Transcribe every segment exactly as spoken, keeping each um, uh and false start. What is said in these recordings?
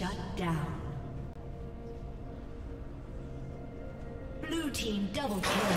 Shut down. Blue team double kill.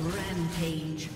Rampage.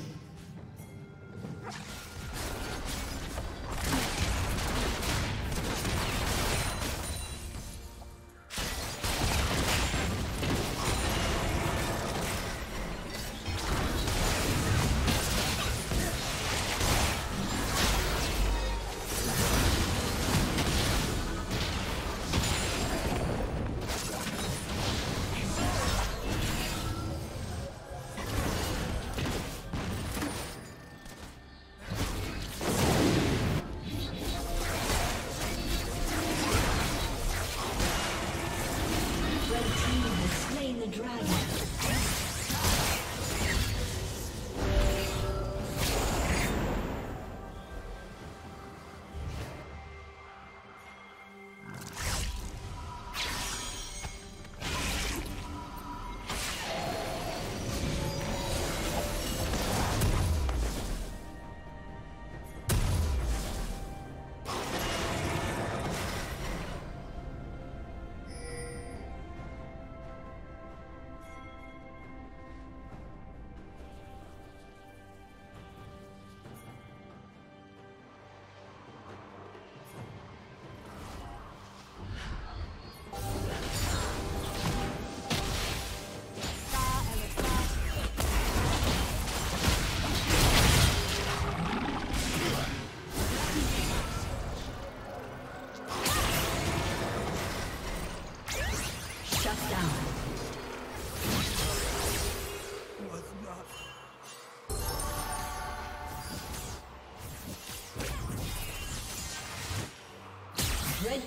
Red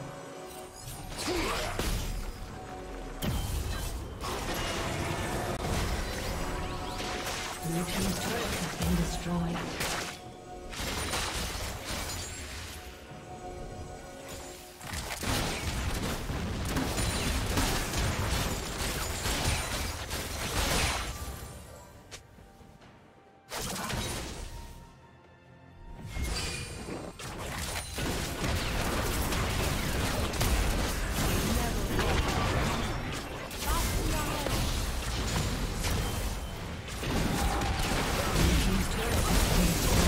Blue team's turret has been destroyed. Thank you.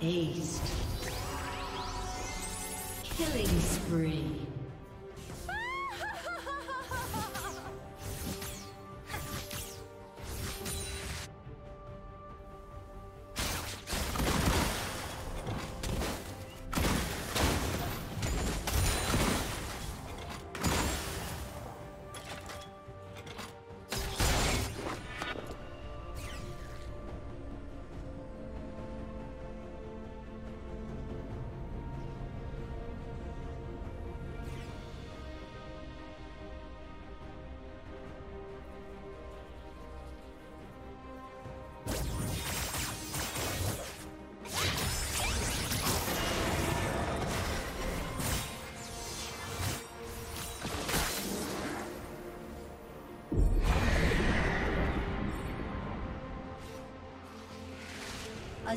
Aced. Killing spree. A